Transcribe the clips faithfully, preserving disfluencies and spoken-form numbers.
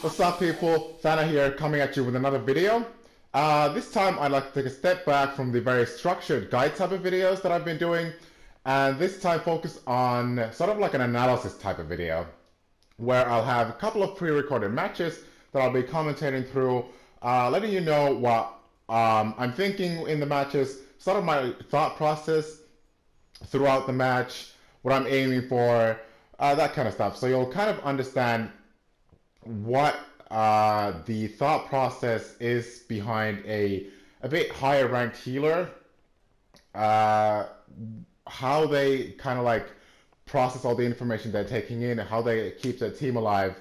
What's up, people? Thana here, coming at you with another video. Uh, this time I'd like to take a step back from the very structured guide type of videos that I've been doing, and this time focus on sort of like an analysis type of video, where I'll have a couple of pre-recorded matches that I'll be commentating through, uh, letting you know what um, I'm thinking in the matches, sort of my thought process throughout the match, what I'm aiming for, uh, that kind of stuff. So you'll kind of understand what uh, the thought process is behind a a bit higher ranked healer, uh, how they kind of like process all the information they're taking in, how they keep their team alive,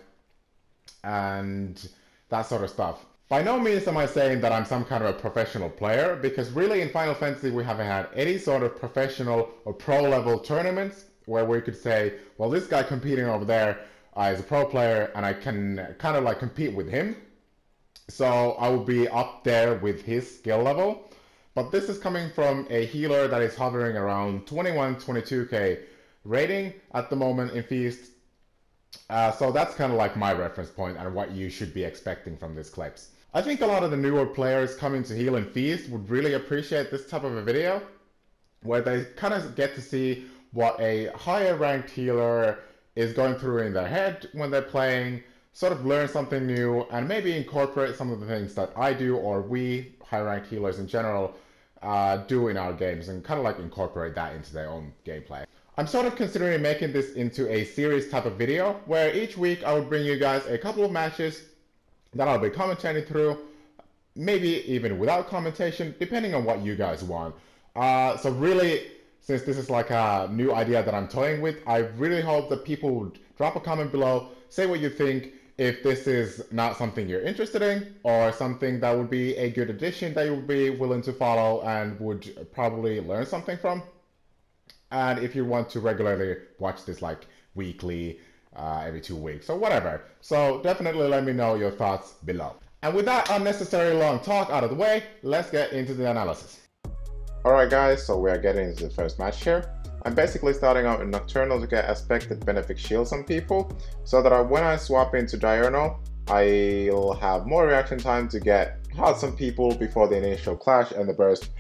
and that sort of stuff. By no means am I saying that I'm some kind of a professional player, because really in Final Fantasy we haven't had any sort of professional or pro level tournaments where we could say, well, this guy competing over there as a pro player, and I can kind of like compete with him, so I will be up there with his skill level. But this is coming from a healer that is hovering around twenty-one, twenty-two K rating at the moment in Feast, uh, so that's kind of like my reference point and what you should be expecting from these clips. I think a lot of the newer players coming to heal in Feast would really appreciate this type of a video, where they kind of get to see what a higher ranked healer is going through in their head when they're playing, sort of learn something new, and maybe incorporate some of the things that I do, or we high-ranked healers in general uh, do in our games, and kind of like incorporate that into their own gameplay. I'm sort of considering making this into a series type of video, where each week I will bring you guys a couple of matches that I'll be commentating through, maybe even without commentation, depending on what you guys want. Uh, so really, since this is like a new idea that I'm toying with, I really hope that people would drop a comment below, say what you think, if this is not something you're interested in, or something that would be a good addition that you would be willing to follow and would probably learn something from. And if you want to regularly watch this like weekly, uh, every two weeks or whatever. So definitely let me know your thoughts below. And with that unnecessary long talk out of the way, let's get into the analysis. Alright guys, so we are getting into the first match here. I'm basically starting out in Nocturnal to get aspected benefic shields on people, so that I, when I swap into Diurnal, I'll have more reaction time to get hot some people before the initial clash and the burst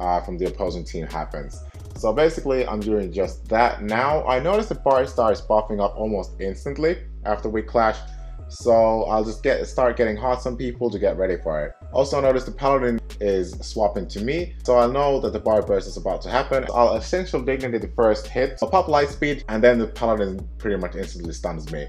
uh, from the opposing team happens. So basically I'm doing just that now. I noticed the bar starts buffing up almost instantly after we clash, so I'll just get start getting hot some people to get ready for it. Also notice the paladin is swapping to me, so I'll know that the bar burst is about to happen. I'll essential dignity the first hit, I'll pop light speed, and then the paladin pretty much instantly stuns me.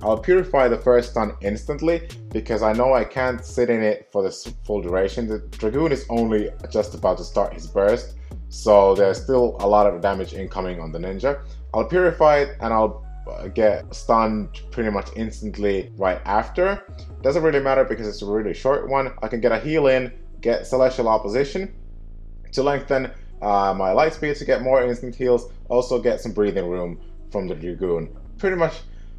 I'll purify the first stun instantly, because I know I can't sit in it for the full duration. The dragoon is only just about to start his burst, so there's still a lot of damage incoming on the ninja. I'll purify it and I'll get stunned pretty much instantly right after. Doesn't really matter because it's a really short one. I can get a heal in, get celestial opposition to lengthen uh, my light speed to get more instant heals, also get some breathing room from the dragoon. Pretty much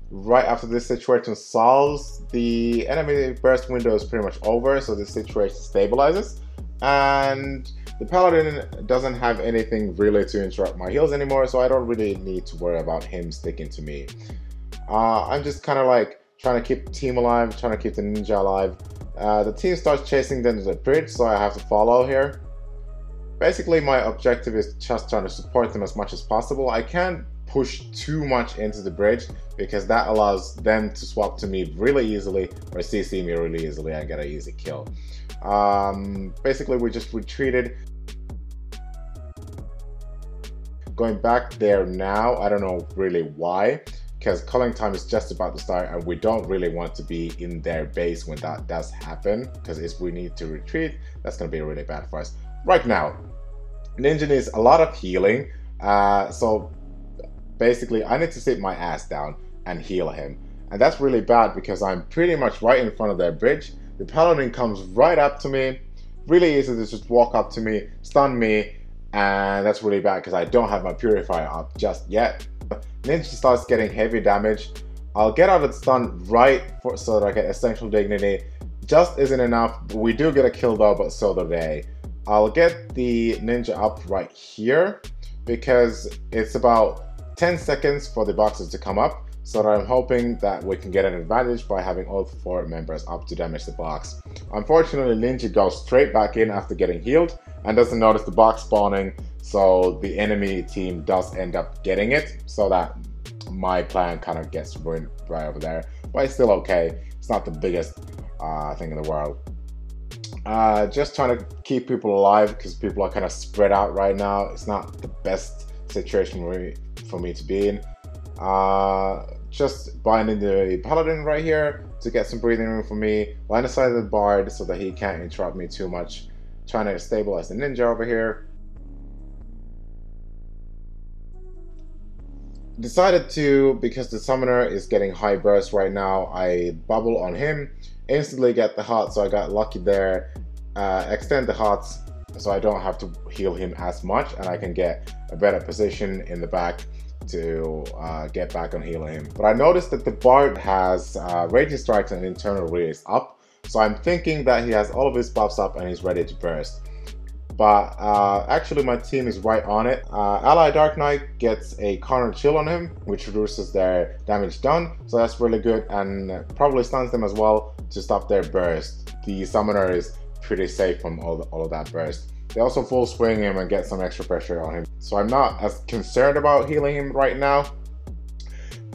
right after this situation solves, the enemy burst window is pretty much over, so this situation stabilizes, and the paladin doesn't have anything really to interrupt my heals anymore, so I don't really need to worry about him sticking to me. Uh, I'm just kind of like trying to keep the team alive, trying to keep the ninja alive. Uh, the team starts chasing them to the bridge, so I have to follow here. Basically my objective is just trying to support them as much as possible. I can't push too much into the bridge, because that allows them to swap to me really easily, or C C me really easily, and get an easy kill. Um, basically we just retreated. Going back there now, I don't know really why, because calling time is just about to start and we don't really want to be in their base when that does happen, because if we need to retreat, that's going to be really bad for us. Right now, ninja needs a lot of healing, uh, so basically I need to sit my ass down and heal him. And that's really bad because I'm pretty much right in front of their bridge. The paladin comes right up to me, really easy to just walk up to me, stun me, and that's really bad because I don't have my purifier up just yet. Ninja starts getting heavy damage. I'll get out of the stun right for, so that I get essential dignity. Just isn't enough. We do get a kill though, but so do they. I'll get the ninja up right here because it's about ten seconds for the boxes to come up. so I'm hoping that we can get an advantage by having all four members up to damage the box. Unfortunately, Linji goes straight back in after getting healed and doesn't notice the box spawning, so the enemy team does end up getting it, so that my plan kind of gets ruined right over there, but it's still okay. It's not the biggest uh, thing in the world. Uh, just trying to keep people alive because people are kind of spread out right now. It's not the best situation really for me to be in. Uh, just binding the paladin right here to get some breathing room for me. Line of sight of the bard so that he can't interrupt me too much. Trying to stabilize the ninja over here. Decided to, because the summoner is getting high burst right now, I bubble on him, instantly get the hot, so I got lucky there. Uh, extend the hots so I don't have to heal him as much and I can get a better position in the back to uh, get back on healing him. But I noticed that the bard has uh, raging strikes and internal release up, so I'm thinking that he has all of his buffs up and he's ready to burst. But uh, actually my team is right on it. Uh, Ally Dark Knight gets a Counter Chill on him, which reduces their damage done, so that's really good, and probably stuns them as well to stop their burst. The summoner is pretty safe from all, the, all of that burst. They also full swing him and get some extra pressure on him, so I'm not as concerned about healing him right now.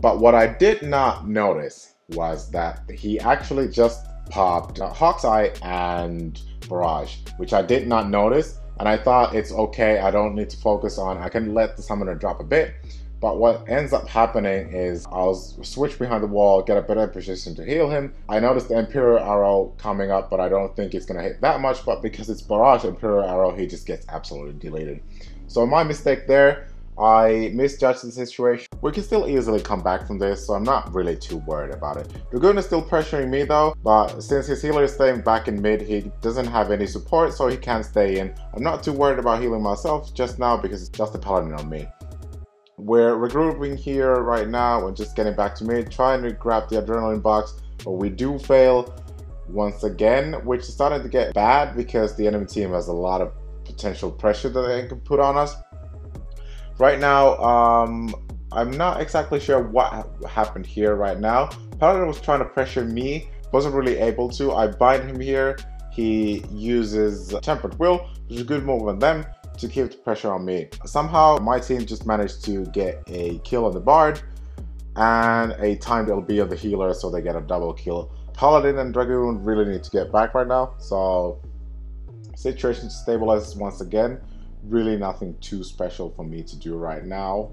But what I did not notice was that he actually just popped uh, Hawk's Eye and Barrage, which I did not notice, and I thought it's okay, I don't need to focus on, I can let the summoner drop a bit. But what ends up happening is I'll switch behind the wall, get a better position to heal him. I noticed the Imperial arrow coming up, but I don't think it's gonna hit that much, but because it's Barrage Imperial arrow, he just gets absolutely deleted. So my mistake there, I misjudged the situation. We can still easily come back from this, so I'm not really too worried about it. Dragoon is still pressuring me though, but since his healer is staying back in mid, he doesn't have any support, so he can stay in. I'm not too worried about healing myself just now because it's just a paladin on me. We're regrouping here right now and just getting back to mid, trying to grab the adrenaline box, but we do fail once again, which is starting to get bad because the enemy team has a lot of potential pressure that they can put on us. Right now, um, I'm not exactly sure what ha happened here right now. Paladin was trying to pressure me, wasn't really able to. I bind him here. He uses Tempered Will, which is a good move on them, to keep the pressure on me. Somehow, my team just managed to get a kill on the bard and a timed L B on the healer, so they get a double kill. Paladin and Dragoon really need to get back right now, so situation stabilizes once again. Really nothing too special for me to do right now,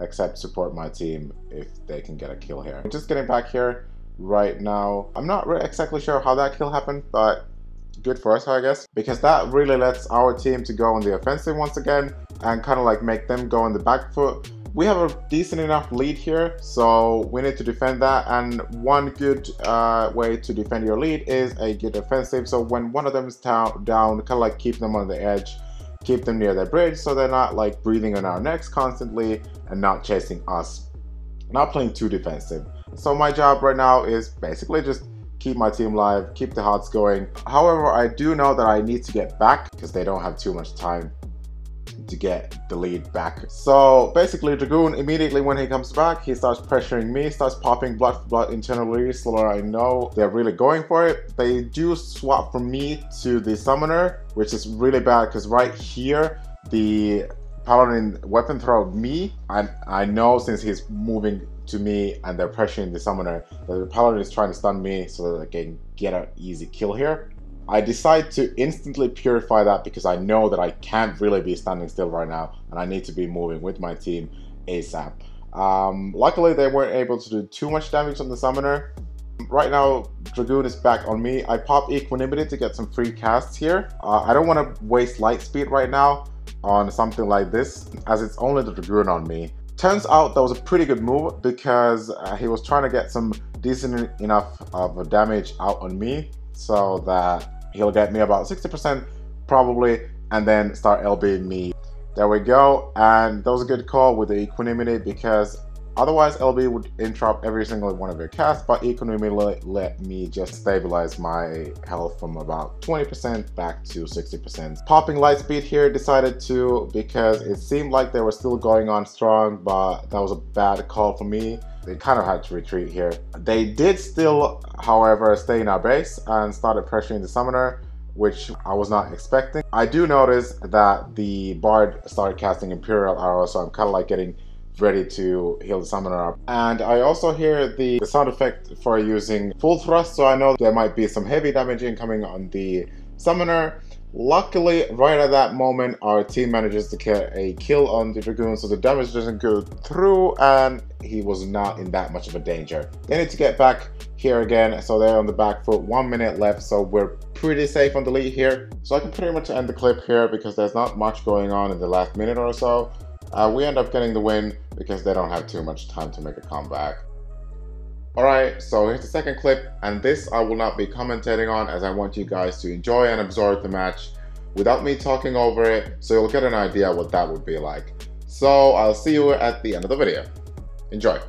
except support my team if they can get a kill here. I'm just getting back here right now. I'm not really exactly sure how that kill happened, but good for us, I guess, because that really lets our team to go on the offensive once again and kind of like make them go on the back foot. We have a decent enough lead here, so we need to defend that, and one good uh, way to defend your lead is a good offensive. So when one of them is down, kind of like keep them on the edge, keep them near their bridge so they're not like breathing on our necks constantly and not chasing us, not playing too defensive. So my job right now is basically just keep my team alive, keep the hearts going. However, I do know that I need to get back because they don't have too much time to get the lead back. So basically Dragoon, immediately when he comes back, he starts pressuring me, starts popping blood for blood internally, so I know they're really going for it. They do swap from me to the summoner, which is really bad because right here the paladin weapon throw me, and I know since he's moving to me and they're pressuring the summoner that the paladin is trying to stun me so that they can get an easy kill here. I decide to instantly purify that because I know that I can't really be standing still right now and I need to be moving with my team ASAP. Um, luckily they weren't able to do too much damage on the summoner. Right now Dragoon is back on me. I pop Equanimity to get some free casts here. Uh, I don't want to waste light speed right now on something like this as it's only the Dragoon on me. Turns out that was a pretty good move because uh, he was trying to get some decent enough of a damage out on me so that he'll get me about sixty percent probably and then start LBing me. There we go, and that was a good call with the Equanimity because Otherwise, L B would interrupt every single one of her casts, but Economy let, let me just stabilize my health from about twenty percent back to sixty percent. Popping light speed here decided to because it seemed like they were still going on strong, but that was a bad call for me. They kind of had to retreat here. They did still, however, stay in our base and started pressuring the summoner, which I was not expecting. I do notice that the bard started casting Imperial arrow, so I'm kind of like getting ready to heal the summoner up. And I also hear the, the sound effect for using Full Thrust, so I know there might be some heavy damage incoming on the summoner. Luckily, right at that moment, our team manages to get a kill on the Dragoon, so the damage doesn't go through, and he was not in that much of a danger. They need to get back here again, so they're on the back foot, one minute left, so we're pretty safe on the lead here. So I can pretty much end the clip here because there's not much going on in the last minute or so. Uh, we end up getting the win because they don't have too much time to make a comeback. Alright, so here's the second clip, and this I will not be commentating on as I want you guys to enjoy and absorb the match without me talking over it, so you'll get an idea what that would be like. So I'll see you at the end of the video. Enjoy!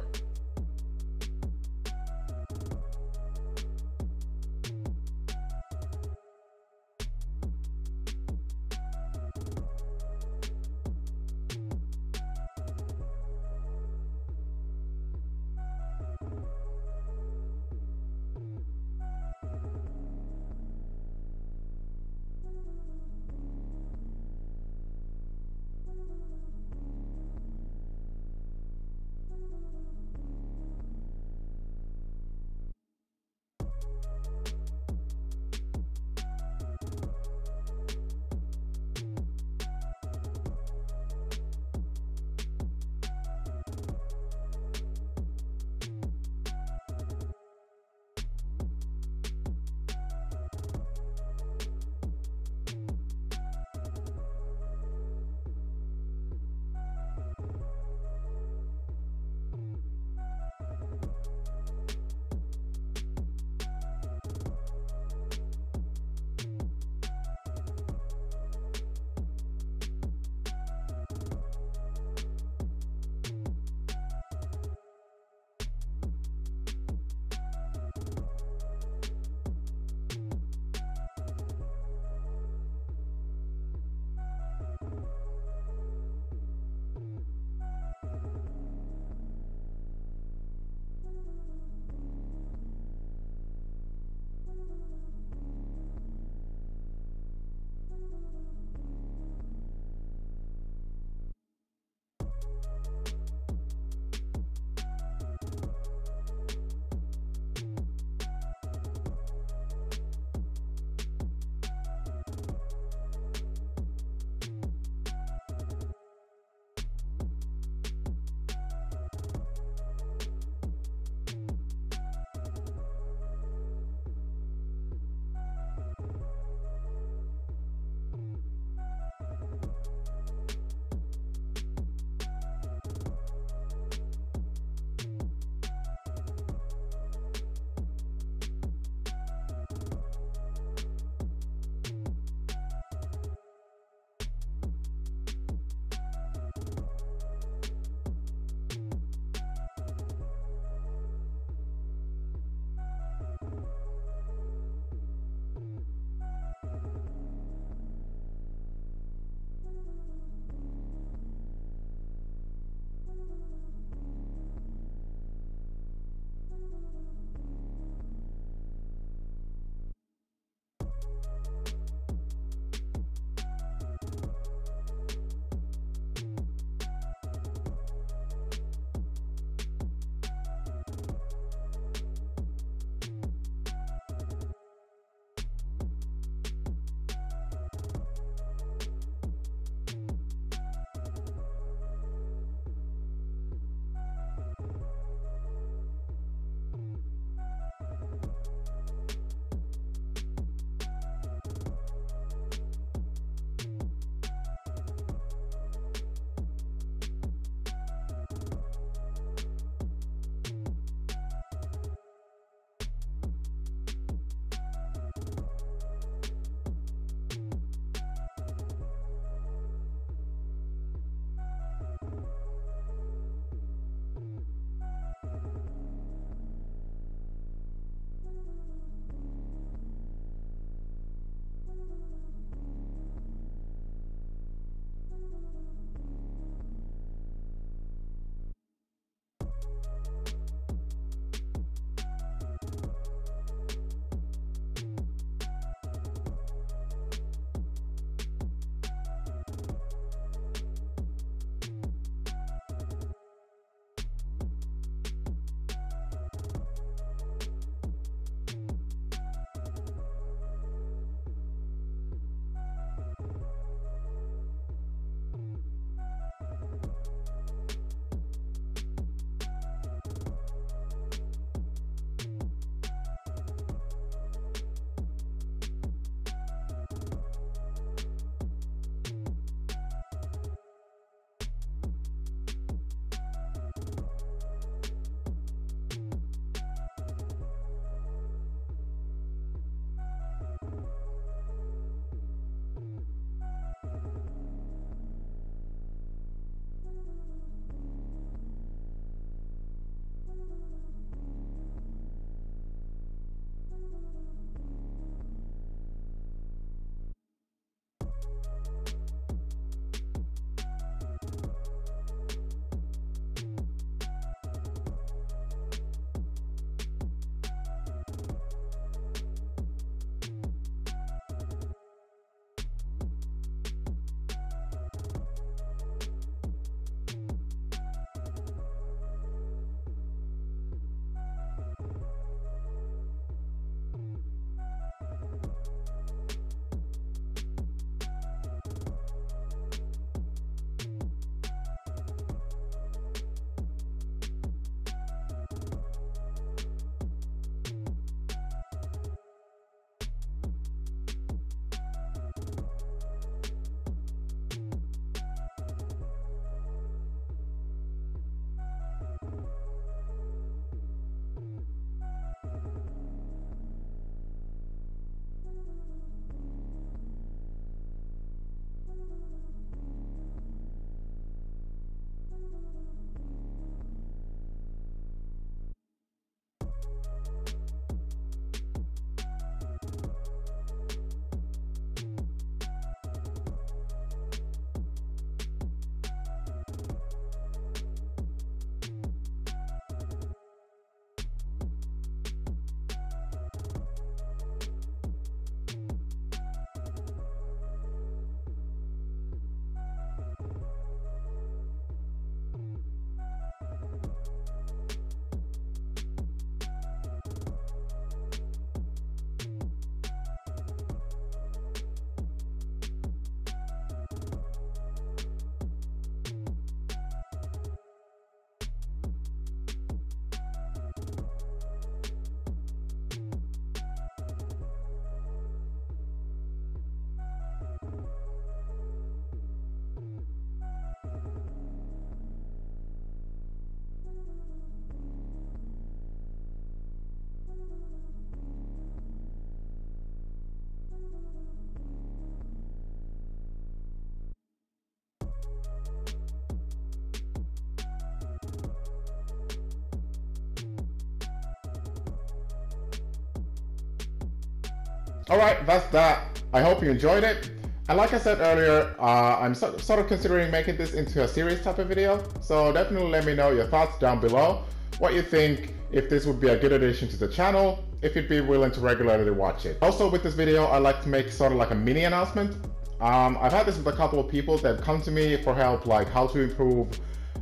Alright, that's that. I hope you enjoyed it. And like I said earlier, uh, I'm so, sort of considering making this into a series type of video, so definitely let me know your thoughts down below, what you think, if this would be a good addition to the channel, if you'd be willing to regularly watch it. Also with this video, I like to make sort of like a mini announcement. Um, I've had this with a couple of people that have come to me for help, like how to improve,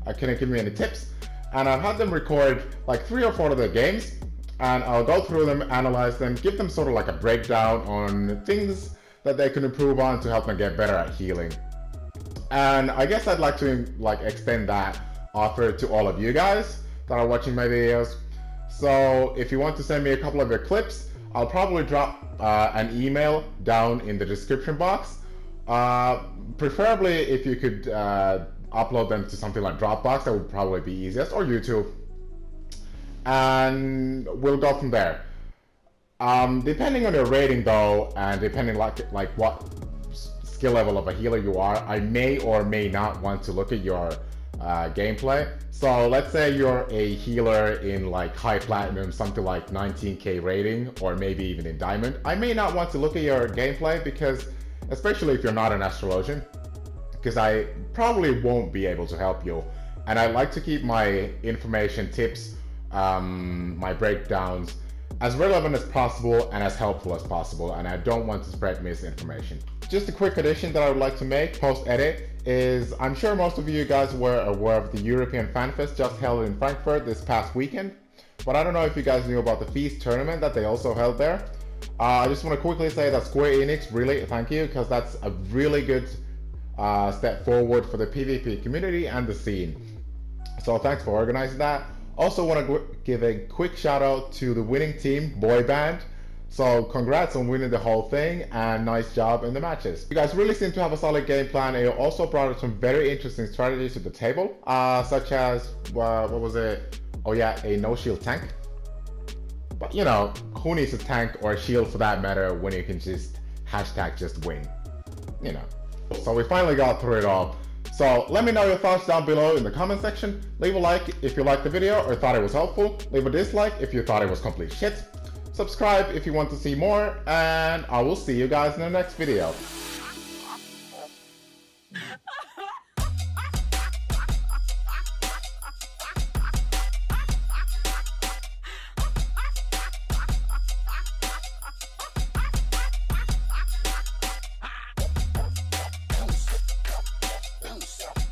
uh, can you give me any tips? And I've had them record like three or four of their games, and I'll go through them, analyze them, give them sort of like a breakdown on things that they can improve on to help them get better at healing. And I guess I'd like to like extend that offer to all of you guys that are watching my videos. So if you want to send me a couple of your clips, I'll probably drop uh, an email down in the description box. Uh, preferably if you could uh, upload them to something like Dropbox, that would probably be easiest, or YouTube. And we'll go from there. Um, depending on your rating though, and depending like like what skill level of a healer you are, I may or may not want to look at your uh, gameplay. So let's say you're a healer in like high platinum, something like nineteen K rating, or maybe even in diamond. I may not want to look at your gameplay, because especially if you're not an astrologian, because I probably won't be able to help you. And I like to keep my information, tips, um, my breakdowns, as relevant as possible and as helpful as possible, and I don't want to spread misinformation. Just a quick addition that I would like to make post-edit is, I'm sure most of you guys were aware of the European FanFest just held in Frankfurt this past weekend, but I don't know if you guys knew about the Feast tournament that they also held there. Uh, I just want to quickly say that Square Enix, really thank you, because that's a really good uh, step forward for the PvP community and the scene. So thanks for organizing that. Also want to give a quick shout out to the winning team, Boy Band. So congrats on winning the whole thing, and nice job in the matches. You guys really seem to have a solid game plan, and you also brought up some very interesting strategies to the table, uh, such as, uh, what was it? Oh yeah, a no shield tank. But you know, who needs a tank or a shield for that matter when you can just hashtag just win, you know? So we finally got through it all. So let me know your thoughts down below in the comment section. Leave a like if you liked the video or thought it was helpful. Leave a dislike if you thought it was complete shit. Subscribe if you want to see more, and I will see you guys in the next video.